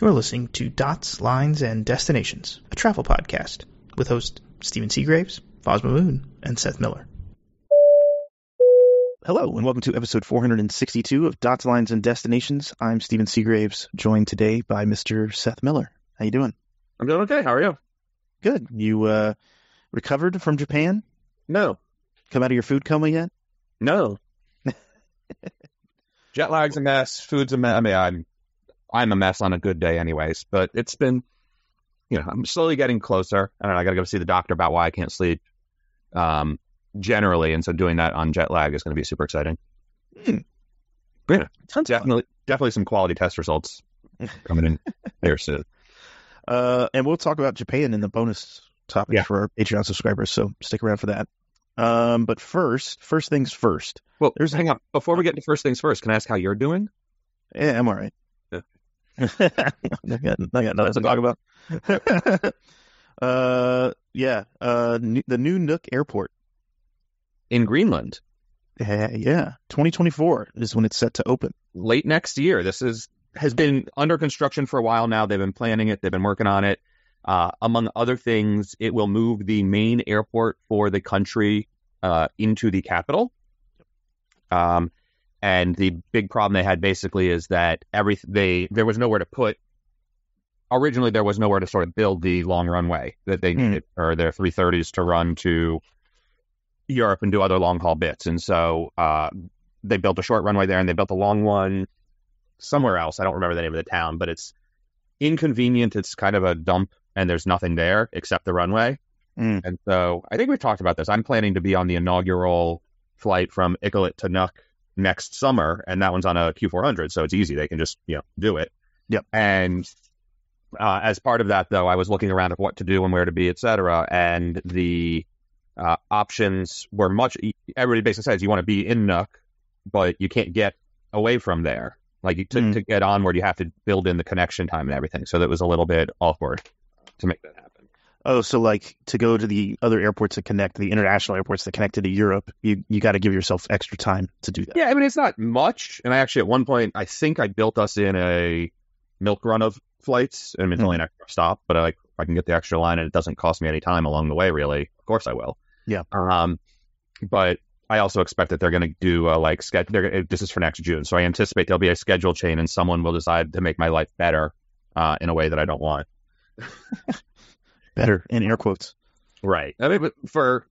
You're listening to Dots, Lines, and Destinations, a travel podcast with hosts Stephen Seagraves, Fosma Moon, and Seth Miller. Hello, and welcome to episode 462 of Dots, Lines, and Destinations. I'm Stephen Seagraves, joined today by Mr. Seth Miller. How you doing? I'm doing okay. How are you? Good. You recovered from Japan? No. Come out of your food coma yet? No. Jet lag's a mess. Food's a mess. I mean, I'm a mess on a good day anyways, but it's been, I'm slowly getting closer. I don't know. I got to go see the doctor about why I can't sleep generally. And so doing that on jet lag is going to be super exciting. But yeah, definitely some quality test results coming in there soon. And we'll talk about Japan in the bonus topic for our Patreon subscribers. So stick around for that. But first things first. Well, hang on. Before we get to first things first, can I ask how you're doing? Yeah, I'm all right. I got nothing to talk about. The new Nuuk airport in Greenland. 2024 is when it's set to open. Late next year. This has been under construction for a while now. They've been planning it. They've been working on it. Among other things, it will move the main airport for the country into the capital. And the big problem they had basically is that there was nowhere to put. Originally, there was nowhere to sort of build the long runway that they needed, or their 330s to run to Europe and do other long haul bits. And so they built a short runway there, and they built a long one somewhere else. I don't remember the name of the town, but it's inconvenient. It's kind of a dump, and there's nothing there except the runway. And so I think we've talked about this. I'm planning to be on the inaugural flight from Ikelet to Nuuk next summer, and that one's on a Q400, so it's easy. They can just do it. Yep. And as part of that, though, I was looking around at what to do and where to be, etc., and the options were everybody basically says you want to be in Nuuk, but you can't get away from there. To get onward, you have to build in the connection time and everything, so that was a little bit awkward to make that happen. Oh, so to go to the other airports that connect, the international airports that connect to Europe, you got to give yourself extra time to do that. Yeah, I mean, it's not much. And I actually, at one point, I think I built us in a milk run of flights. I mean, it's only an extra stop, but if I can get the extra line and it doesn't cost me any time along the way, really, of course I will. Yeah. But I also expect that they're going to do this is for next June. So I anticipate there'll be a schedule chain and someone will decide to make my life better in a way that I don't want. Better in air quotes, right? I mean, for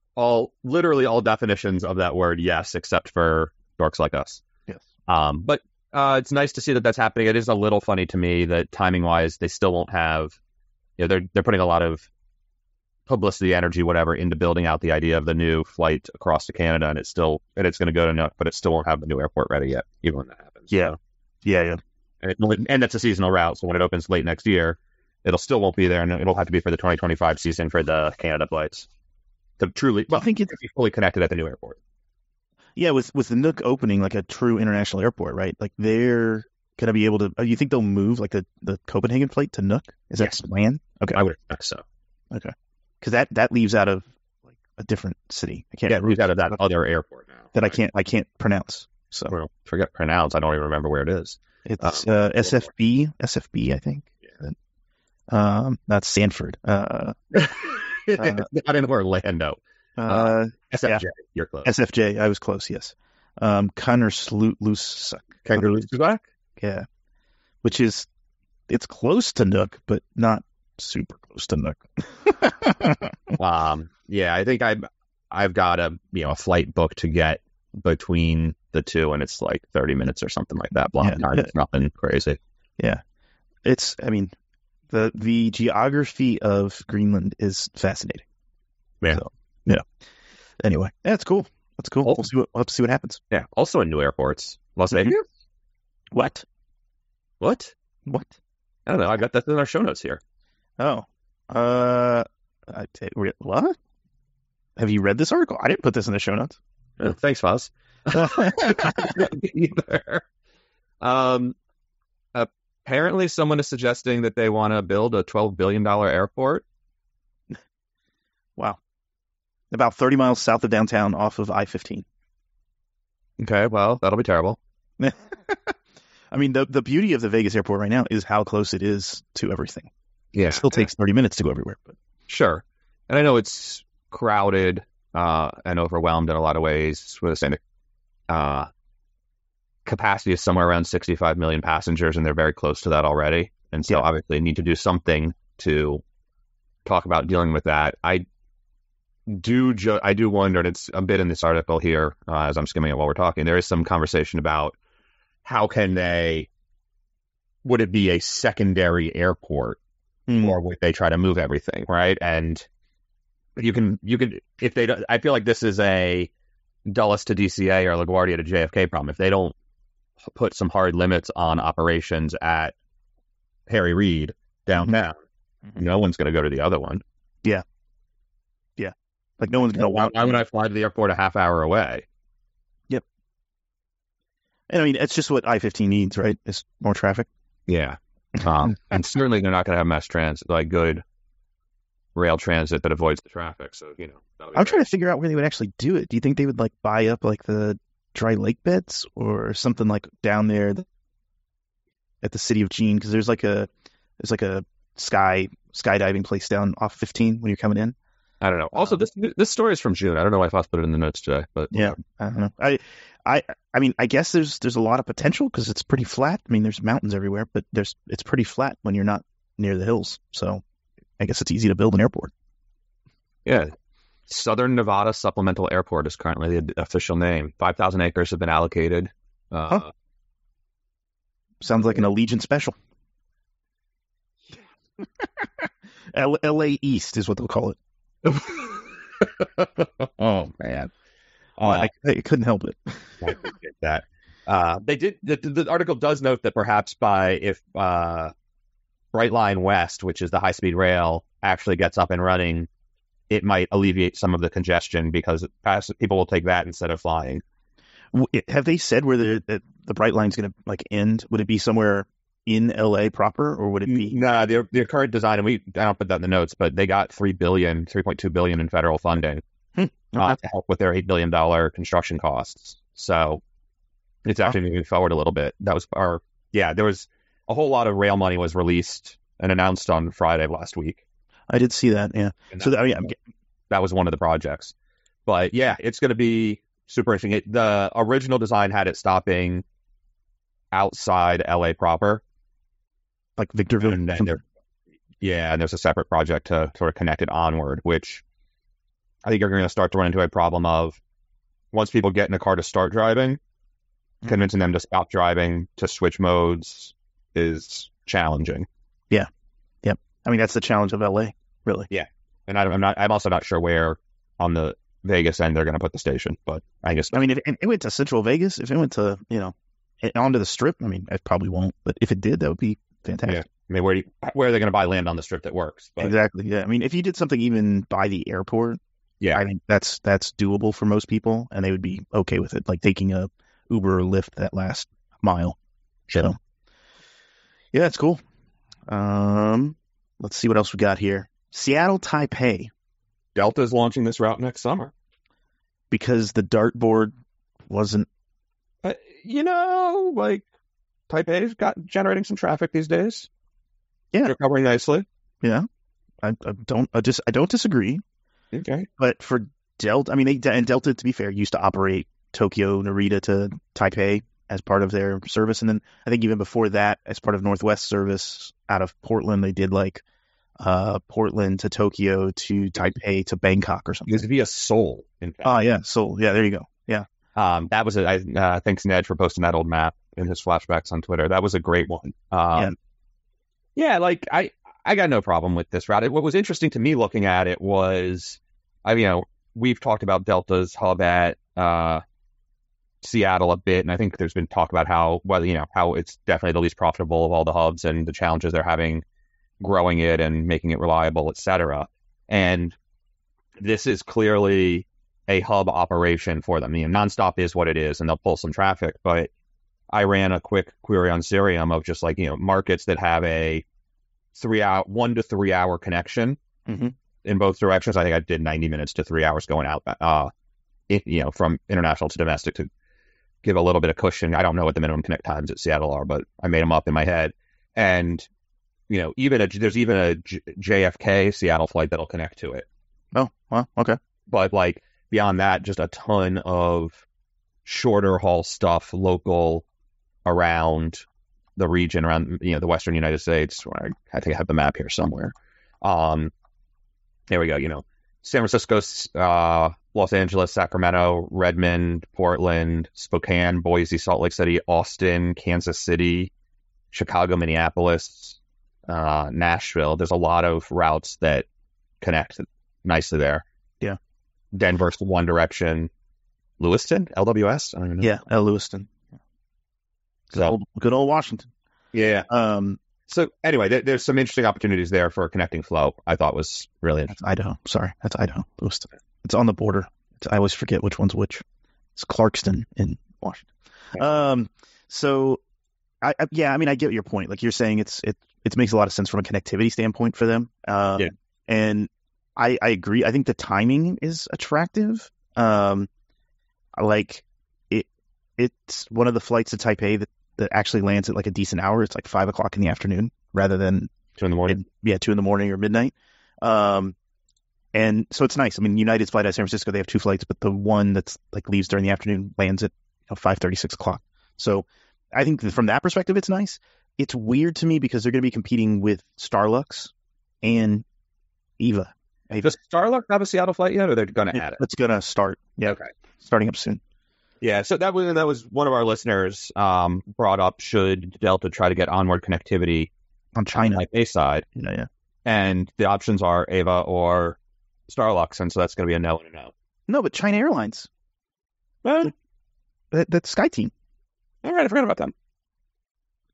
literally all definitions of that word, yes, except for dorks like us. Yes. It's nice to see that's happening. It is a little funny to me that timing wise, they still won't have. They're putting a lot of publicity, energy, whatever, into building out the idea of the new flight across to Canada, and it's going to go to Nuuk, but it still won't have the new airport ready yet, even when that happens. Yeah, so. Yeah. And that's a seasonal route, so when it opens late next year, it'll still won't be there, and it'll have to be for the 2025 season for the Canada flights. I think it's fully connected at the new airport. Yeah, with the Nuuk opening like a true international airport, right? Like they're gonna be able to. You think they'll move like the Copenhagen flight to Nuuk? Is that the plan? Okay, I would expect so. Okay, because that leaves out of like a different city. I can't. Yeah, it leaves out of that other airport now that I can't pronounce. So well, forget pronounce. I don't even remember where it is. It's SFB, I think. Not Sanford. Not in Orlando. SFJ. Yeah. You're close. SFJ. I was close. Yes. Kangerlussuaq. Kangerlussuaq. Yeah. Which is, it's close to Nuuk, but not super close to Nuuk. Yeah. I think I've got a flight booked to get between the two, and it's like 30 minutes or something like that. Block time. It's nothing crazy. Yeah. The geography of Greenland is fascinating. Yeah. So, anyway, that's cool. We'll have to see what happens. Yeah. Also in new airports. Las Vegas? Mm-hmm. What? I don't know. I got that in our show notes here. Oh. What? Have you read this article? I didn't put this in the show notes. Oh, thanks, Foz. Neither. Apparently, someone is suggesting that they want to build a $12 billion airport. Wow. About 30 miles south of downtown off of I-15. Okay, well, that'll be terrible. I mean, the beauty of the Vegas airport right now is how close it is to everything. Yeah. It still takes 30 minutes to go everywhere. But. Sure. And I know it's crowded and overwhelmed in a lot of ways with the same capacity is somewhere around 65 million passengers, and they're very close to that already. And so obviously need to do something to talk about dealing with that. I do wonder, and it's a bit in this article here as I'm skimming it while we're talking, there is some conversation about how can they, would it be a secondary airport or would they try to move everything, right? And you can, if they don't, I feel like this is a Dulles to DCA or LaGuardia to JFK problem. If they don't put some hard limits on operations at Harry Reid downtown, no one's going to go to the other one. Yeah. Yeah. Like no one's going to walk. Why would I fly to the airport a half hour away? Yep. And I mean, it's just what I-15 needs, right? It's more traffic. Yeah. And certainly they're not going to have mass transit, like good rail transit that avoids the traffic. So, you know, I'm trying to figure out where they would actually do it. Do you think they would like buy up like the dry lake beds or something like down there at the city of Jean? Cause there's like a skydiving place down off 15 when you're coming in. I don't know. Also, this story is from June. I don't know why I thought to put it in the notes today, but yeah, I don't know. I mean, I guess there's a lot of potential because it's pretty flat. I mean, there's mountains everywhere, but it's pretty flat when you're not near the hills. So I guess it's easy to build an airport. Yeah. Southern Nevada Supplemental Airport is currently the official name. 5,000 acres have been allocated. Sounds like an Allegiant special. LA East is what they'll call it. Oh man, I couldn't help it. I get that. They did. The article does note that perhaps if Brightline West, which is the high-speed rail, actually gets up and running, it might alleviate some of the congestion because people will take that instead of flying. Have they said where the Brightline is going to like end? Would it be somewhere in LA proper, or would it be? No, their current design, and I don't put that in the notes, but they got $3.2 billion in federal funding to help with their $8 billion construction costs. So it's actually moving forward a little bit. That was there was a whole lot of rail money was released and announced on Friday of last week. I did see that. Yeah. And so that was one of the projects, but yeah, it's going to be super interesting. The original design had it stopping outside LA proper. Like Victorville. And there's a separate project to sort of connect it onward, which I think you're going to start to run into a problem of once people get in a car to start driving, convincing them to stop driving, to switch modes is challenging. Yeah. Yep. I mean, that's the challenge of LA, really. Yeah. And I'm also not sure where on the Vegas end they're going to put the station, but I guess. I mean, if it went to Central Vegas, if it went to, you know, onto the Strip, I mean, it probably won't, but if it did, that would be fantastic. Yeah. I mean, where are they going to buy land on the Strip that works? But... Exactly. Yeah. I mean, if you did something even by the airport, I think that's doable for most people, and they would be okay with it, like taking a Uber or Lyft that last mile. So, yeah, that's cool. Let's see what else we got here. Seattle, Taipei. Delta is launching this route next summer because the dartboard wasn't. You know, like Taipei's got generating some traffic these days. Yeah, they're recovering nicely. Yeah, I don't disagree. Okay, but for Delta, I mean, Delta, to be fair, used to operate Tokyo Narita to Taipei as part of their service, and then I think even before that, as part of Northwest service out of Portland, they did like Portland to Tokyo to Taipei to Bangkok or something. It was via Seoul, in fact. Seoul. Yeah, there you go. Yeah. That was thanks Ned for posting that old map in his flashbacks on Twitter. That was a great one. Like I got no problem with this route. What was interesting to me looking at it was, we've talked about Delta's hub at Seattle a bit, and I think there's been talk about how it's definitely the least profitable of all the hubs and the challenges they're having growing it and making it reliable, et cetera. And this is clearly a hub operation for them. Nonstop is what it is, and they'll pull some traffic. But I ran a quick query on Cirium of just like, markets that have a 1 to 3 hour connection in both directions. I think I did 90 minutes to 3 hours going out, from international to domestic to give a little bit of cushion. I don't know what the minimum connect times at Seattle are, but I made them up in my head. And, you know, there's even a JFK Seattle flight that'll connect to it. Oh, well, okay. But like beyond that, just a ton of shorter haul stuff, local around the region, around, you know, the Western United States. I think I have the map here somewhere. There we go. You know, San Francisco, Los Angeles, Sacramento, Redmond, Portland, Spokane, Boise, Salt Lake City, Austin, Kansas City, Chicago, Minneapolis, Nashville. There's a lot of routes that connect nicely there. Yeah. Denver's one direction. Lewiston? LWS? I don't even know. Yeah, Lewiston. Good old Washington. Yeah. So anyway, there's some interesting opportunities there for connecting flow. I thought was really interesting. That's Idaho. Sorry, that's Idaho. It's on the border. I always forget which one's which. It's Clarkston in Washington. Okay. So I get your point. Like you're saying, it makes a lot of sense from a connectivity standpoint for them. And I agree. I think the timing is attractive. It's one of the flights to Taipei that actually lands at like a decent hour. It's like 5 o'clock in the afternoon rather than 2 in the morning. 2 in the morning or midnight. And so it's nice. I mean, United's flight out of San Francisco, they have two flights, but the one that's like leaves during the afternoon lands at 5:30, 6 o'clock. So I think from that perspective, it's nice. It's weird to me because they're going to be competing with Starlux and EVA. Does Starlux have a Seattle flight yet, or they're going to add it? It's going to start. Yeah. Okay. Starting up soon. Yeah, so that was one of our listeners brought up, should Delta try to get onward connectivity on China Taipei side? Yeah. And the options are EVA or Starlux, and so that's going to be a no and a no. No, but China Airlines. Well, that's Sky Team. All right, I forgot about them.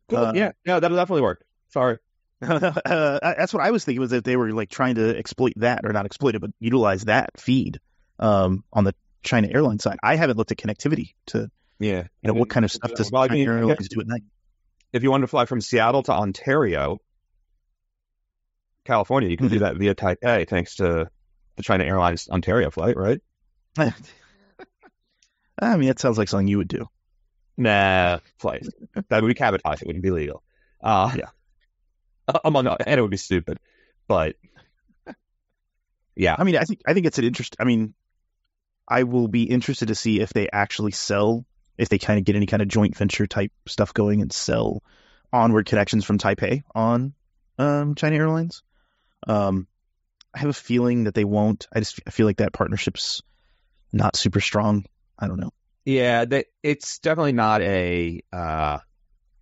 Cool. Yeah, no, that'll definitely work. Sorry. That's what I was thinking, was that they were like trying to exploit that, or not exploit it, but utilize that feed on the China Airlines side. I haven't looked at connectivity to, what kind of stuff does China Airlines do at night. If you want to fly from Seattle to Ontario, California, you can do that via Taipei, thanks to the China Airlines Ontario flight, right? I mean, that sounds like something you would do. Nah, flight. That would be cabotage. It wouldn't be legal. And it would be stupid. But yeah, I mean, I think it's an interest. I mean, I will be interested to see if they actually sell, if they kind of get any kind of joint venture type stuff going and sell onward connections from Taipei on China Airlines. I have a feeling that they won't. I feel like that partnership's not super strong. I don't know. Yeah, it's definitely not a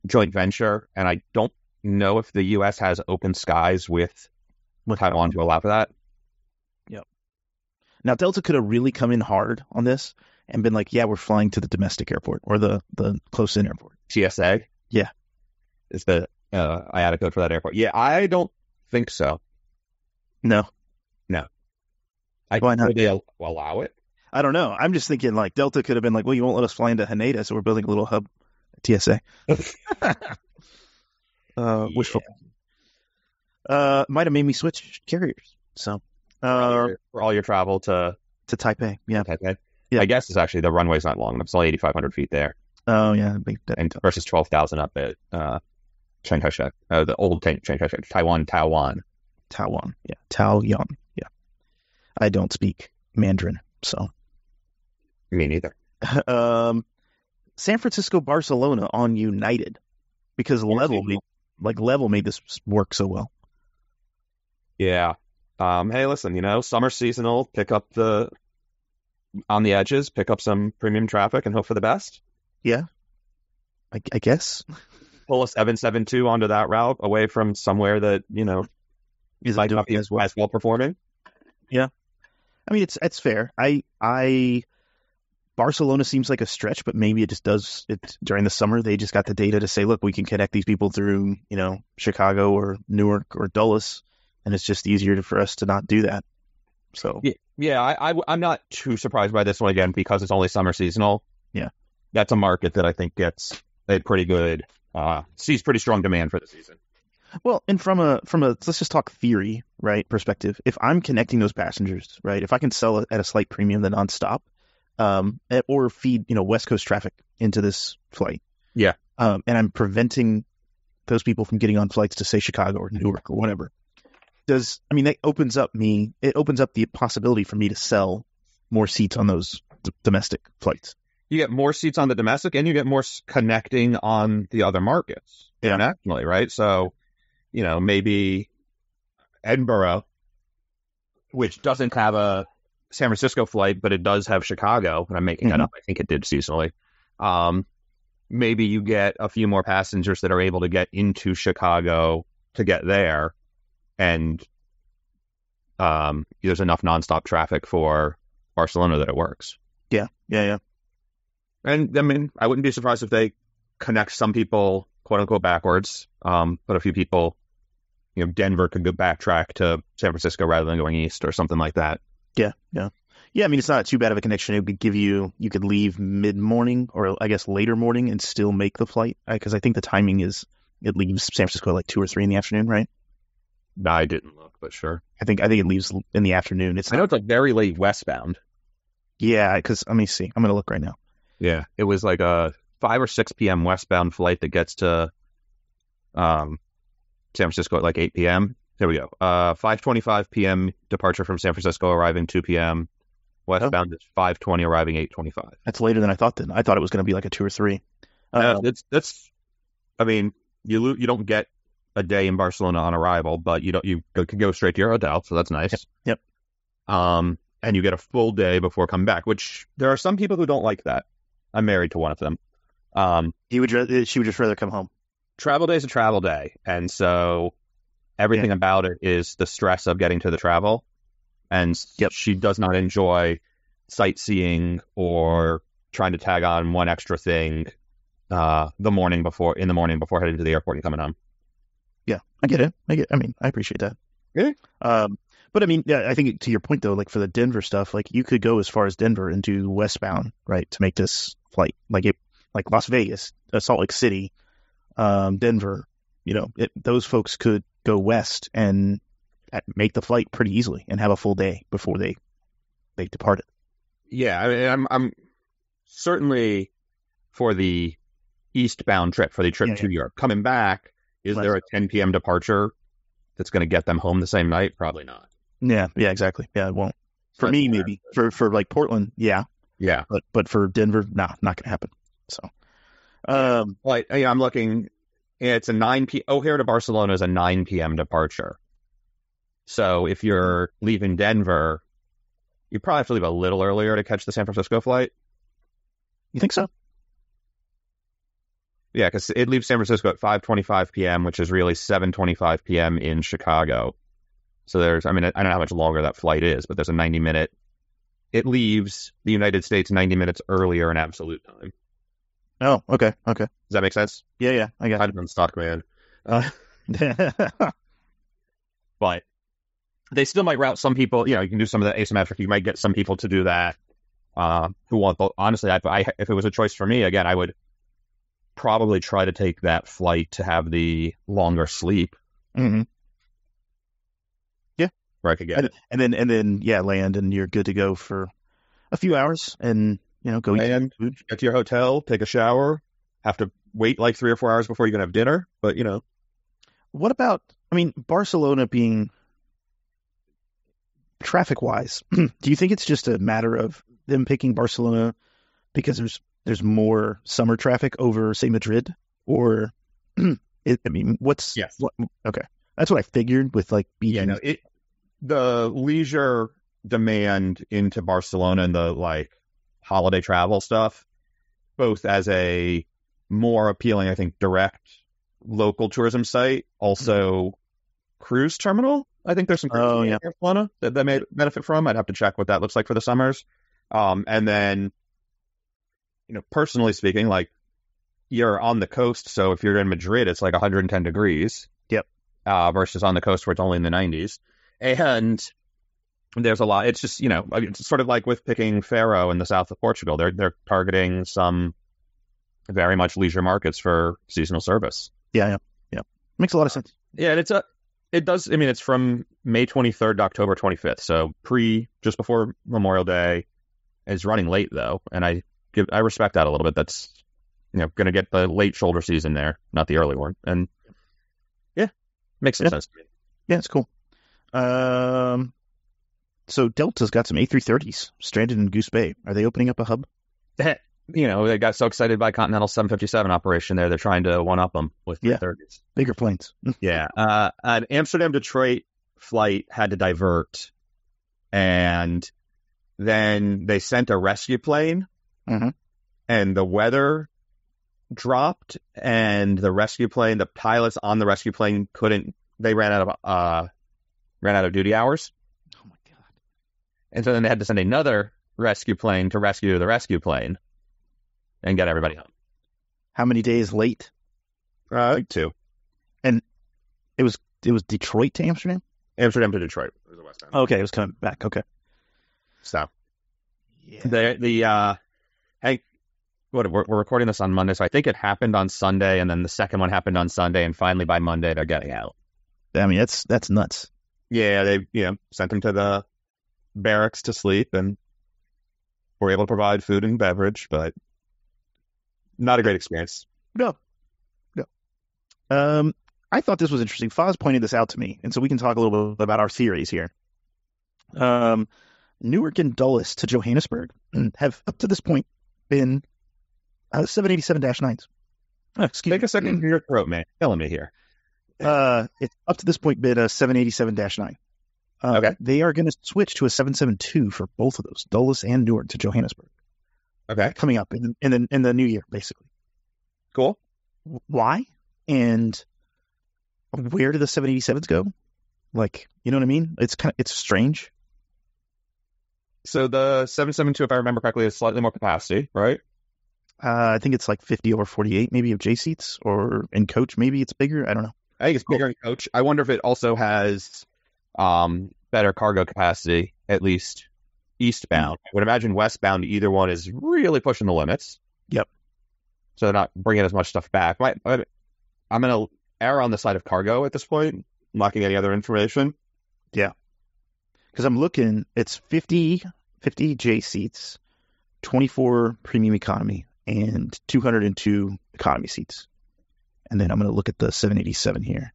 joint venture, and I don't know if the U.S. has open skies with Taiwan to allow for that. Yep. Now, Delta could have really come in hard on this and been like, yeah, we're flying to the domestic airport or the close-in airport. TSA? Yeah. Is the IATA code for that airport? Yeah, I don't think so. No. Why not? Would they allow it? I don't know. I'm just thinking like Delta could have been like, well, you won't let us fly into Haneda, so we're building a little hub at TSA. Wishful. Might have made me switch carriers. So for all your travel to Taipei. Yeah. Taipei. Yeah. I guess it's actually the runway's not long. It's only 8,500 feet there. Oh, yeah. And versus 12,000 up at Chiang Kai-shek. The old Chiang Kai-shek. Taiwan. Yeah. Taoyuan. Yeah. I don't speak Mandarin. So, me neither. San Francisco, Barcelona on United, because Level made this work so well. Yeah. Hey, listen, summer seasonal. On the edges, pick up some premium traffic and hope for the best. Yeah, I guess. Pull a 772 onto that route away from somewhere that might not be as well performing. Yeah. I mean, it's fair. Barcelona seems like a stretch, but maybe it just does it during the summer. They just got the data to say, look, we can connect these people through, Chicago or Newark or Dulles, and it's just easier for us to not do that. So yeah, I'm not too surprised by this one again because it's only summer seasonal. Yeah, that's a market that I think gets a pretty good sees pretty strong demand for the season. Well, and from a let's just talk theory, right, perspective. If I'm connecting those passengers, right, if I can sell it at a slight premium, the nonstop, or feed, you know, West Coast traffic into this flight. Yeah. And I'm preventing those people from getting on flights to, say, Chicago or Newark or whatever. That opens up the possibility for me to sell more seats on those domestic flights. You get more seats on the domestic, and you get more connecting on the other markets internationally, right? So, you know, maybe Edinburgh, which doesn't have a San Francisco flight, but it does have Chicago, and I'm making that up. I think it did seasonally. Maybe you get a few more passengers that are able to get into Chicago to get there, and there's enough nonstop traffic for Barcelona that it works. Yeah. And, I mean, I wouldn't be surprised if they connect some people, quote-unquote, backwards, but a few people, you know, Denver could go backtrack to San Francisco rather than going east or something like that. Yeah. Yeah, I mean, it's not too bad of a connection. It would give you could leave mid-morning or, I guess, later morning and still make the flight, because I think the timing is, it leaves San Francisco at like 2 or 3 in the afternoon, right? No, I didn't look, but sure. I think it leaves in the afternoon. I know it's like very late westbound. Yeah, because, let me see. I'm going to look right now. Yeah, it was like a 5 or 6 p.m. westbound flight that gets to San Francisco at like 8 p.m. There we go. 5:25 p.m. departure from San Francisco, arriving 2 p.m. Westbound is 5:20, arriving 8:25. That's later than I thought. Then I thought it was going to be like a 2 or 3. You don't get a day in Barcelona on arrival, but you can go straight to your hotel, so that's nice. Yep. And you get a full day before coming back, which there are some people who don't like that. I'm married to one of them. She would just rather come home. Travel day is a travel day. And so everything about it is the stress of getting to the travel. And she does not enjoy sightseeing or trying to tag on one extra thing in the morning before heading to the airport and coming home. Yeah, I get it. I appreciate that. Yeah. But I mean, yeah, I think to your point though, like for the Denver stuff, like you could go as far as Denver and do westbound, right, to make this flight. Like Las Vegas, Salt Lake City, Denver. You know, those folks could go west and make the flight pretty easily and have a full day before they departed. Yeah, I mean, I'm certainly for the eastbound trip, for the trip to Europe. Coming back, is there a 10 p.m. departure that's going to get them home the same night? Probably not. Yeah, exactly. Yeah, it won't. For me, maybe. For like Portland, yeah. Yeah. But for Denver, nah, not going to happen. So, I'm looking. It's a 9 p.m. O'Hare to Barcelona is a 9 p.m. departure. So if you're leaving Denver, you probably have to leave a little earlier to catch the San Francisco flight. You think so? Yeah, because it leaves San Francisco at 5:25 p.m., which is really 7:25 p.m. in Chicago. So I don't know how much longer that flight is, but there's a 90-minute. It leaves the United States 90 minutes earlier in absolute time. Oh, okay. Does that make sense? Yeah, I got it. I'm on stock, man. But they still might route some people. You know, you can do some of the asymmetric. You might get some people to do that who want both. Honestly, if it was a choice for me, again, I would probably try to take that flight to have the longer sleep. Mm-hmm. Yeah. Where I could get it. And then land, and you're good to go for a few hours and, you know, go eat food. Get to your hotel, take a shower, have to wait like 3 or 4 hours before you can have dinner. But, you know. What about, Barcelona being traffic-wise, do you think it's just a matter of them picking Barcelona because there's more summer traffic over, say, Madrid, or okay, that's what I figured with like beaches. Yeah, no, the leisure demand into Barcelona and the like holiday travel stuff, both as a more appealing, I think, direct local tourism site, also cruise terminal. I think there's some cruise in Barcelona that they may benefit from. I'd have to check what that looks like for the summers, and then. You know, personally speaking, like you're on the coast, so if you're in Madrid, it's like 110 degrees. Yep. Versus on the coast where it's only in the 90s, and there's a lot. It's just it's sort of like with picking Faro in the south of Portugal. They're targeting some very much leisure markets for seasonal service. Yeah. Makes a lot of sense. Yeah, and it does. I mean, it's from May 23rd to October 25th, so just before Memorial Day. is running late though, and I respect that a little bit. That's, you know, going to get the late shoulder season there, not the early one, and yeah, makes some sense to me. Yeah, it's cool. So Delta's got some A330s stranded in Goose Bay. Are they opening up a hub? You know, they got so excited by Continental 757 operation there. They're trying to one-up them with A330s. Bigger planes. Yeah. An Amsterdam-Detroit flight had to divert, and then they sent a rescue plane, and the weather dropped, and the rescue plane, the pilots on the rescue plane couldn't, they ran out of duty hours. Oh, my God. And so then they had to send another rescue plane to rescue the rescue plane and get everybody home. How many days late? Like two. And it was Detroit to Amsterdam? Amsterdam to Detroit. It was the West End. Okay, it was coming back. Okay. So. Yeah. We're recording this on Monday, so I think it happened on Sunday, and then the second one happened on Sunday, and finally by Monday they're getting out. I mean, that's nuts. Yeah, they sent them to the barracks to sleep, and were able to provide food and beverage, but not a great experience. No. I thought this was interesting. Foz pointed this out to me, and so we can talk a little bit about our theories here. Newark and Dulles to Johannesburg have, up to this point, been 787-9s. Take a second to your throat, man. Telling me here. It's up to this point been a 787-9. Okay. They are going to switch to a 772 for both of those, Dulles and Newark to Johannesburg. Okay. Coming up in the new year, basically. Cool. Why? And where do the 787s go? Like, you know what I mean? It's strange. So the 772, if I remember correctly, is slightly more capacity, right? I think it's like 50 over 48, maybe of J seats, or in coach, maybe it's bigger. I don't know. I think it's bigger in coach. I wonder if it also has better cargo capacity, at least eastbound. I would imagine westbound, either one is really pushing the limits. Yep. So they're not bringing as much stuff back. I'm going to err on the side of cargo at this point. I'm not getting any other information. Yeah. Because I'm looking, it's 50 J seats, 24 premium economy, and 202 economy seats. And then I'm going to look at the 787 here.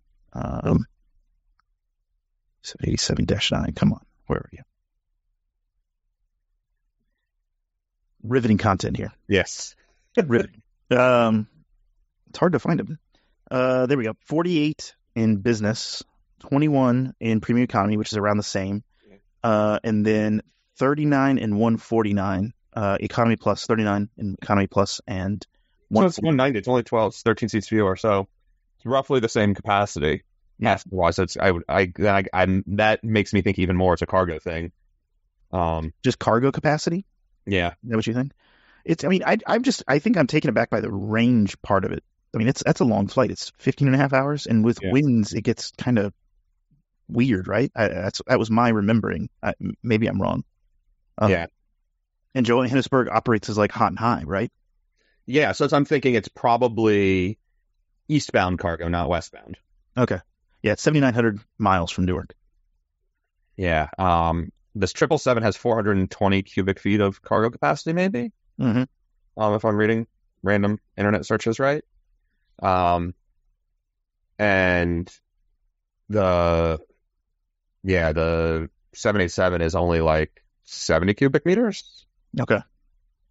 787-9. Come on. Where are you? Riveting content here. Yes. Riveting. It's hard to find them. There we go. 48 in business, 21 in premium economy, which is around the same. And then 39 and 149 economy plus, 39 in economy plus, and one. So it's 190. It's only 12. It's 13 seats fewer. So it's roughly the same capacity. Yes, so it's I that makes me think even more it's a cargo thing. Just cargo capacity? Yeah. Is that what you think? I think I'm taken aback by the range part of it. I mean, that's a long flight. It's 15 and a half hours, and with winds it gets kind of weird, right? That was my remembering. Maybe I'm wrong. And Johannesburg operates as like hot and high, right? Yeah, so I'm thinking it's probably eastbound cargo, not westbound. Okay. Yeah, it's 7,900 miles from Newark. Yeah. This 777 has 420 cubic feet of cargo capacity, maybe? Mm-hmm. If I'm reading random internet searches right. And the 787 is only like 70 cubic meters. Okay.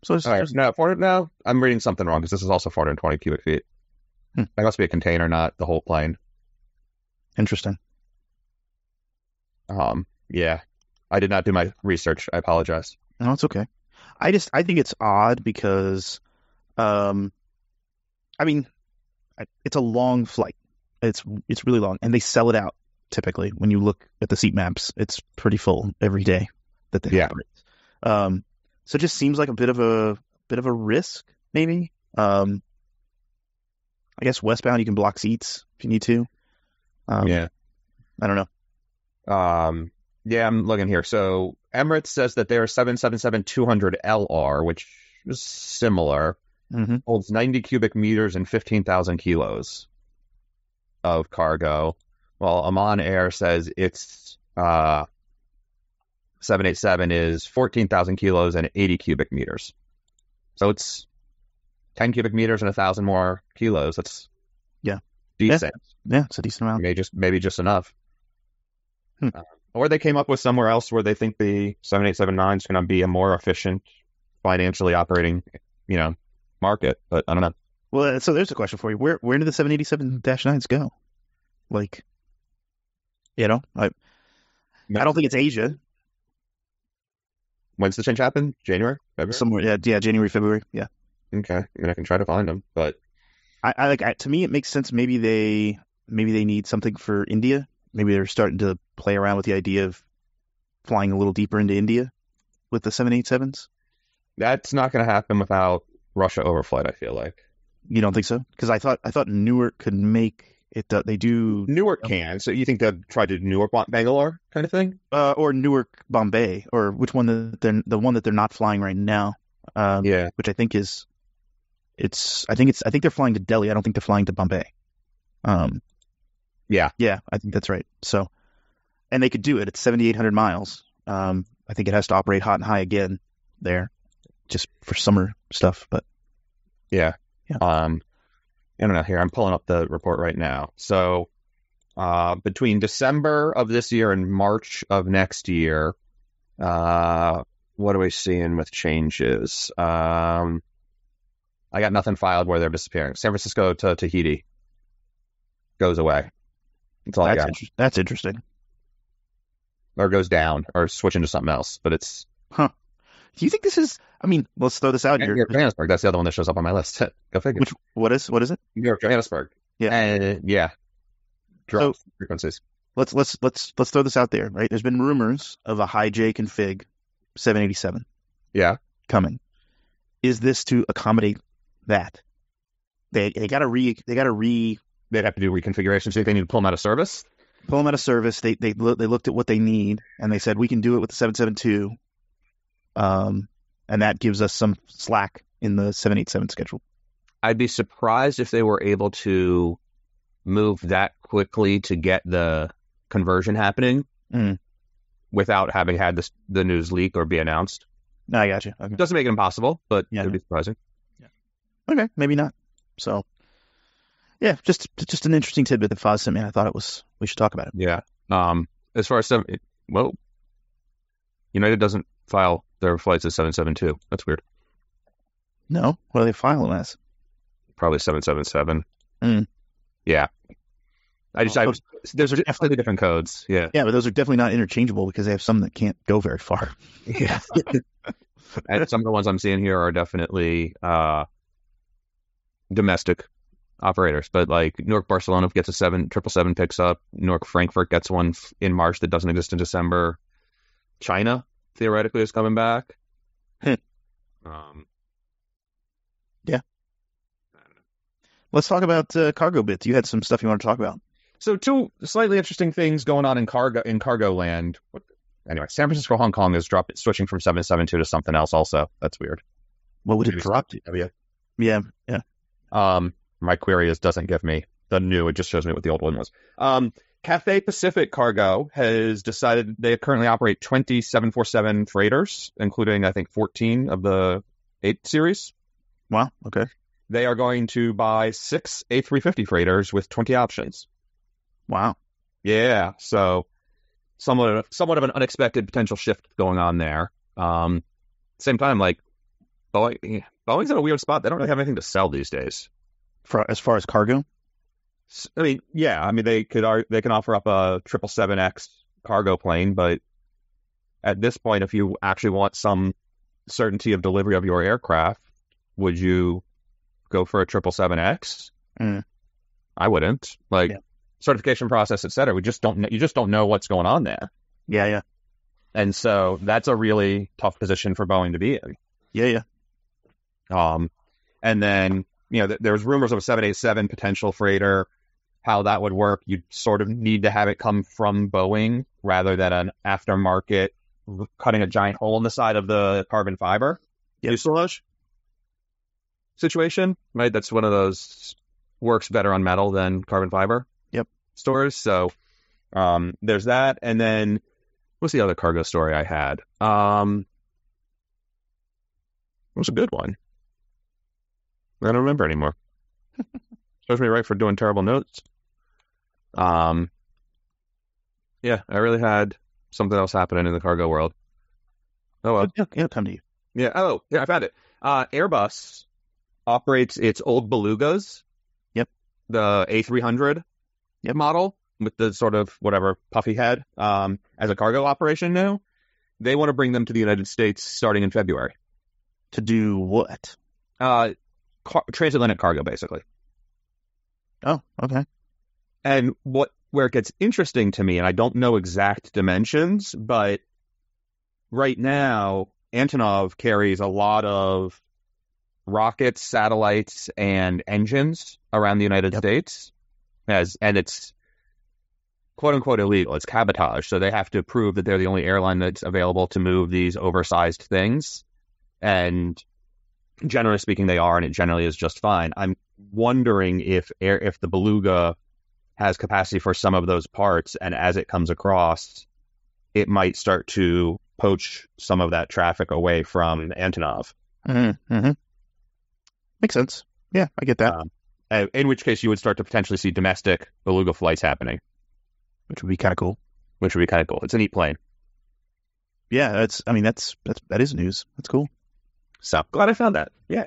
So it's No, I'm reading something wrong because this is also 420 cubic feet. That must be a container, not the whole plane. Interesting. Yeah. I did not do my research. I apologize. No, it's okay. I think it's odd because, it's a long flight. It's really long, and they sell it out typically. When you look at the seat maps, it's pretty full every day that they operate. So it just seems like a bit of a risk, maybe. I guess westbound you can block seats if you need to. I don't know. I'm looking here. So Emirates says that their 777-200LR, which is similar, holds 90 cubic meters and 15,000 kilos of cargo. Well, Oman Air says it's 787 is 14,000 kilos and 80 cubic meters. So it's 10 cubic meters and 1,000 more kilos. That's decent. Yeah, it's a decent amount. Maybe just enough. Or they came up with somewhere else where they think the 787-9 is going to be a more efficient, financially operating, market. But I don't know. Well, so there's a question for you. Where do the 787-9s go? I don't think it's Asia. When's the change happen? January, February? Somewhere, yeah, January, February, yeah. Okay, I can try to find them, but to me it makes sense. Maybe they need something for India. Maybe they're starting to play around with the idea of flying a little deeper into India with the 787s. That's not going to happen without Russia overflight, I feel like. You don't think so? Because I thought Newark could make it. They do. Newark can. So you think they'll try to do Newark, Bangalore kind of thing, or Newark, Bombay, or which one the one that they're not flying right now? Which I think is, I think they're flying to Delhi. I don't think they're flying to Bombay. Yeah, I think that's right. So, and they could do it. It's 7,800 miles. I think it has to operate hot and high again there, just for summer stuff. But yeah. I don't know. Here, I'm pulling up the report right now. So, between December of this year and March of next year, what are we seeing with changes? I got nothing filed where they're disappearing. San Francisco to Tahiti goes away. That's all I got. That's interesting. Or goes down, or switch into something else. But it's... Huh. Do you think this is... let's throw this out here. Johannesburg, that's the other one that shows up on my list. Go figure. What is it? New York, Johannesburg. Yeah. Drops frequencies. Let's throw this out there, right? There's been rumors of a high J config 787. Yeah. Coming. Is this to accommodate that? They'd have to do reconfiguration. So they need to pull them out of service. They looked at what they need and they said we can do it with the 772. And that gives us some slack in the 787 schedule. I'd be surprised if they were able to move that quickly to get the conversion happening without having had the news leak or be announced. No, I got you. Okay. Doesn't make it impossible, but it would be surprising. Yeah. Okay, maybe not. So, yeah, just an interesting tidbit that Foz sent me. I thought we should talk about it. Yeah. As far as United doesn't file their flights as 772. That's weird. No, what do they file them as? Probably 777. Yeah. Those are definitely different codes. Yeah. Yeah, but those are definitely not interchangeable because they have some that can't go very far. Yeah. And some of the ones I'm seeing here are definitely domestic operators, but like Newark Barcelona gets a 777 picks up. Newark Frankfurt gets one in March that doesn't exist in December. China theoretically is coming back. Yeah. I don't know. Let's talk about cargo bits. You had some stuff you want to talk about. So two slightly interesting things going on in cargo land. Anyway, San Francisco, Hong Kong is switching from 772 to something else. Also, that's weird. What would it drop to? Yeah. My query doesn't give me the new. It just shows me what the old one was. Cathay Pacific Cargo has decided they currently operate 20 747 freighters, including, I think, 14 of the 8 series. Wow, okay. They are going to buy 6 A350 freighters with 20 options. Wow. Yeah, so somewhat of an unexpected potential shift going on there. Same time, Boeing's in a weird spot. They don't really have anything to sell these days. As far as cargo? They can offer up a 777X cargo plane, but at this point, if you actually want some certainty of delivery of your aircraft, would you go for a 777X? I wouldn't. Certification process, et cetera. You just don't know what's going on there. Yeah. And so that's a really tough position for Boeing to be in. Yeah. And then there's rumors of a 787 potential freighter. How that would work, you'd sort of need to have it come from Boeing rather than an aftermarket cutting a giant hole in the side of the carbon fiber fuselage situation, right? That's one of those works better on metal than carbon fiber stories. So there's that. And then What's the other cargo story I had? It was a good one. I don't remember anymore. Shows me right for doing terrible notes. Yeah, I really had something else happening in the cargo world. Oh, well. It'll come to you. Yeah. Oh, yeah, I've had it. Airbus operates its old Belugas. Yep. The A300 model with the sort of whatever puffy head as a cargo operation now. They want to bring them to the United States starting in February. To do what? Transatlantic cargo, basically. Oh, okay. And where it gets interesting to me, and I don't know exact dimensions, but right now, Antonov carries a lot of rockets, satellites, and engines around the United States, and it's quote-unquote illegal. It's cabotage, so they have to prove that they're the only airline that's available to move these oversized things, and generally speaking, they are, and it generally is just fine. I'm wondering if the Beluga has capacity for some of those parts, and as it comes across, it might start to poach some of that traffic away from Antonov. Mm-hmm. Mm-hmm. Makes sense. Yeah, I get that. In which case, you would start to potentially see domestic Beluga flights happening. Which would be kind of cool. It's a neat plane. Yeah, that is news. That's cool. So glad I found that. Yeah.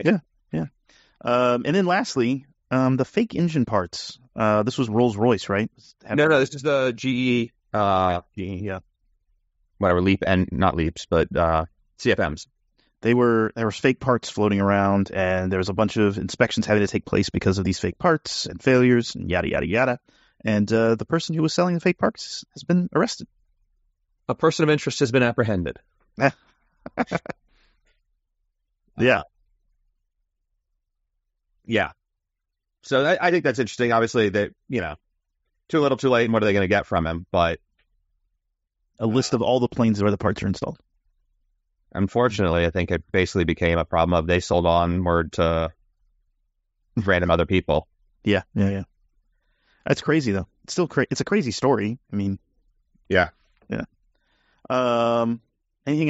And then lastly, the fake engine parts. This was Rolls-Royce, right? No, this is the GE. Whatever, CFMs. There were fake parts floating around, and there was a bunch of inspections having to take place because of these fake parts and failures and yada, yada, yada. And the person who was selling the fake parts has been arrested. A person of interest has been apprehended. Yeah. So I think that's interesting. Obviously, that, too little, too late, and what are they going to get from him? But a list of all the planes where the parts are installed. Unfortunately, I think it basically became a problem of they sold onward to random other people. Yeah. That's crazy, though. It's still it's a crazy story. Yeah. Anything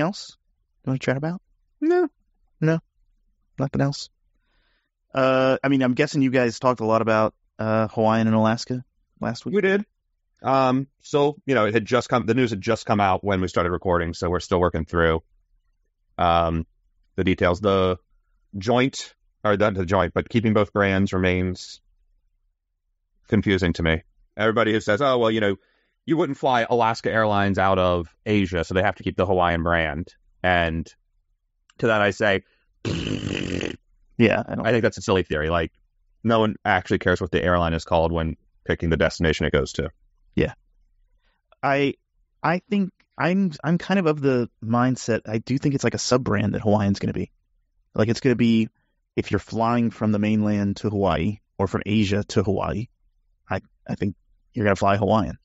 else you want to chat about? No, nothing else. I'm guessing you guys talked a lot about Hawaiian and Alaska last week. We did. It had just come. The news had just come out when we started recording, so we're still working through the details. But keeping both brands remains confusing to me. Everybody who says, "Oh, well, you wouldn't fly Alaska Airlines out of Asia, so they have to keep the Hawaiian brand," and to that I say, yeah, I think that's a silly theory. Like, no one actually cares what the airline is called when picking the destination it goes to. Yeah, I think I'm kind of the mindset. I do think it's like a sub brand that Hawaiian's going to be. Like, it's going to be, if you're flying from the mainland to Hawaii or from Asia to Hawaii, I think you're going to fly Hawaiian.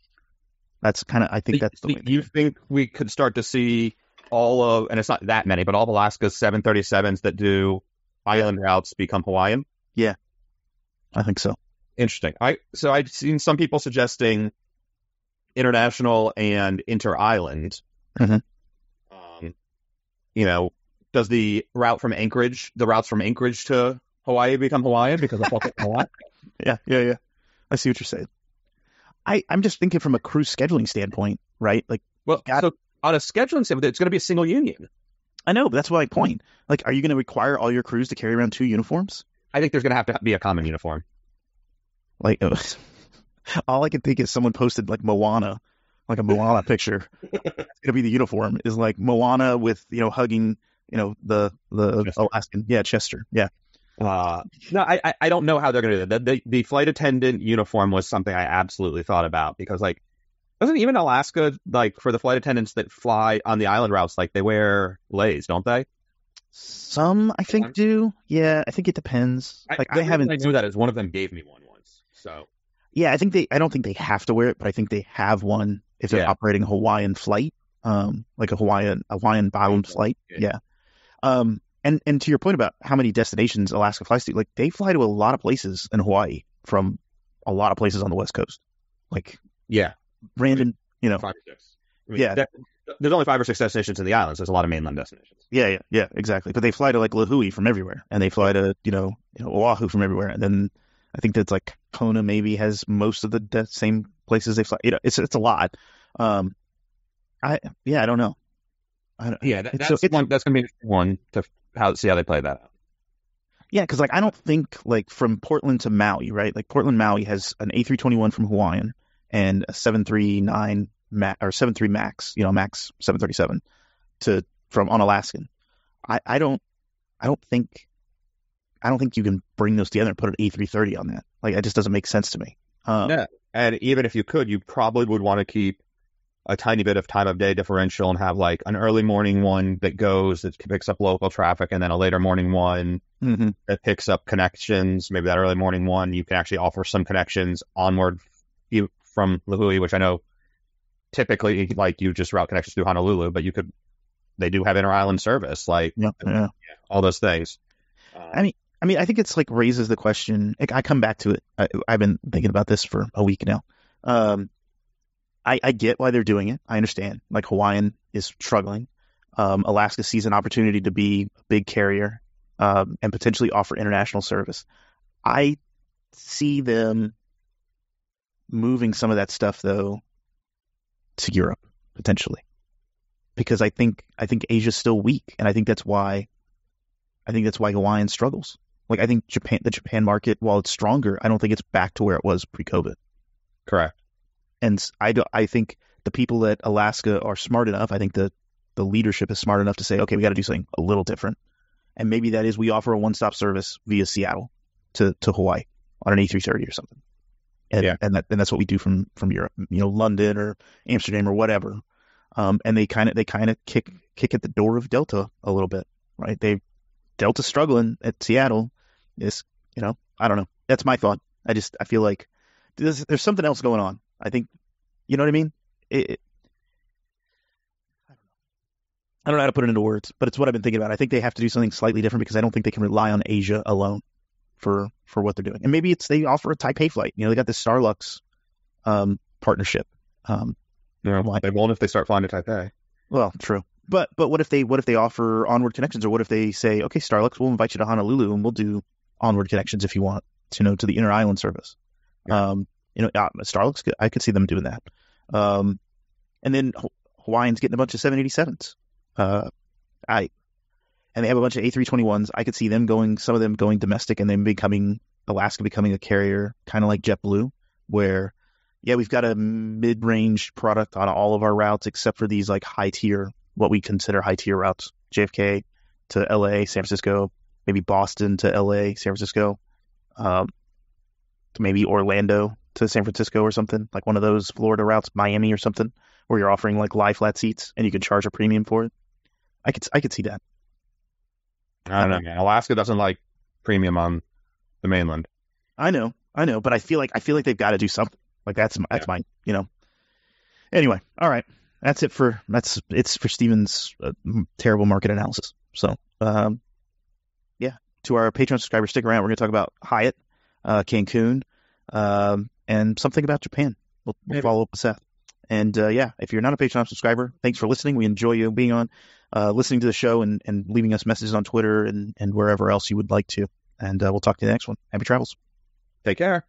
That's the way. You think we could start to see it's not that many, but all of Alaska's 737s that do island routes become Hawaiian? Yeah, I think so. Interesting. So I've seen some people suggesting international and inter-island. Mm-hmm. Does the routes from Anchorage to Hawaii become Hawaiian because of Hawaii? Yeah. I see what you're saying. I'm just thinking from a cruise scheduling standpoint, right? Like, on a scheduling standpoint, it's going to be a single union. I know, but that's my point. Like, are you going to require all your crews to carry around two uniforms? I think there's going to have to be a common uniform. Like, all I can think is someone posted like a Moana picture. It's going to be the uniform is like Moana with, hugging, the Chester. Alaskan. Yeah, Chester. Yeah. No, I don't know how they're going to do that. The flight attendant uniform was something I absolutely thought about because, like, doesn't even Alaska, like, for the flight attendants that fly on the island routes, like, they wear leis, don't they? Some, I think, do. Yeah, I think it depends. I knew that as one of them gave me one once. So yeah, I don't think they have to wear it, but I think they have one if they're operating a Hawaiian flight, like a Hawaiian bound flight. Yeah. And to your point about how many destinations Alaska flies to, like, they fly to a lot of places in Hawaii from a lot of places on the West Coast. Like, yeah. Brandon, 5 or 6. There's only 5 or 6 destinations in the islands. There's a lot of mainland destinations. Yeah, exactly. But they fly to like Lihue from everywhere, and they fly to you know Oahu from everywhere, and then I think that's like Kona maybe has most of the same places they fly. You know, it's a lot. I don't know. That's gonna be one to see how they play that out. Yeah, because like I don't think like from Portland to Maui, right? Like Portland Maui has an A321 from Hawaiian and a 739 or 73 max, max 737 from on Alaskan. I don't think you can bring those together and put an A330 on that. Like, it just doesn't make sense to me. No. And even if you could, you probably would want to keep a tiny bit of time of day differential and have like an early morning one that picks up local traffic, and then a later morning one that picks up connections. Maybe that early morning one, you can actually offer some connections onward from Lihue, which I know typically like you just route connections through Honolulu, but they do have inter-island service, like all those things. I mean, I think it's like raises the question. Like, I come back to it. I've been thinking about this for a week now. I get why they're doing it. I understand. Like, Hawaiian is struggling. Alaska sees an opportunity to be a big carrier and potentially offer international service. I see them moving some of that stuff though to Europe potentially, because I think Asia's still weak, and I think that's why Hawaiian struggles. Like, I think the Japan market, while it's stronger, I don't think it's back to where it was pre-COVID. Correct. And I think the people at Alaska are smart enough. I think the leadership is smart enough to say, okay, we got to do something a little different. And maybe that is we offer a one-stop service via Seattle to Hawaii on an A330 or something. And that's what we do from Europe, London or Amsterdam or whatever. And they kind of kick at the door of Delta a little bit, right? Delta's struggling at Seattle. I don't know. That's my thought. I feel like there's something else going on. I think, you know what I mean? I don't know how to put it into words, but it's what I've been thinking about. I think they have to do something slightly different, because I don't think they can rely on Asia alone for what they're doing. And maybe it's they offer a Taipei flight. They got this Starlux partnership. They won't if they start flying to Taipei. Well, true. But what if they offer onward connections, or what if they say, okay, Starlux, we'll invite you to Honolulu and we'll do onward connections if you want to the inner island service. Yeah. Starlux, I could see them doing that. And then Hawaiian's getting a bunch of 787s. And they have a bunch of A321s. I could see them going domestic, and then Alaska becoming a carrier, kind of like JetBlue, where we've got a mid-range product on all of our routes except for these like high tier. What we consider high-tier routes, JFK to LA, San Francisco, maybe Boston to LA, San Francisco, maybe Orlando to San Francisco or something, like one of those Florida routes, Miami or something, where you're offering like lie flat seats and you can charge a premium for it. I could see that. I don't know, man. Alaska doesn't like premium on the mainland. I know, but I feel like they've got to do something. Like, that's mine, Anyway, all right. That's it for Stephen's terrible market analysis. So, to our Patreon subscribers, stick around. We're going to talk about Hyatt, Cancun, and something about Japan. We'll follow up with Seth. And if you're not a Patreon subscriber, thanks for listening. We enjoy you being on, listening to the show, and leaving us messages on Twitter and wherever else you would like to. And we'll talk to you in the next one. Happy travels. Take care.